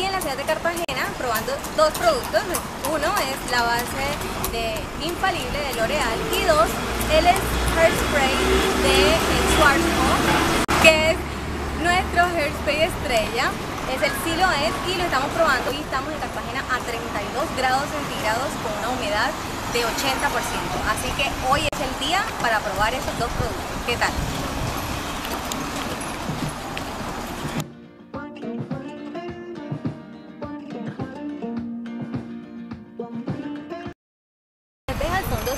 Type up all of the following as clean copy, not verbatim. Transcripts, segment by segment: aquí en la ciudad de Cartagena probando dos productos. Uno es la base de Infallible de L'Oreal y dos, él es Hairspray de Schwarzkopf, que es nuestro hairspray estrella. Es el Silhouette y lo estamos probando. Hoy estamos en Cartagena a 32 grados centígrados con una humedad de 80%. Así que hoy es el día para probar esos dos productos. ¿Qué tal?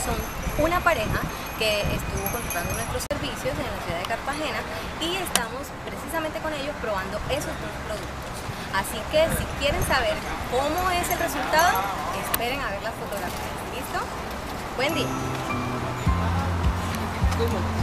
Son una pareja que estuvo contratando nuestros servicios en la ciudad de Cartagena y estamos precisamente con ellos probando esos dos productos. Así que si quieren saber cómo es el resultado, esperen a ver las fotografías. ¿Listo? Buen día.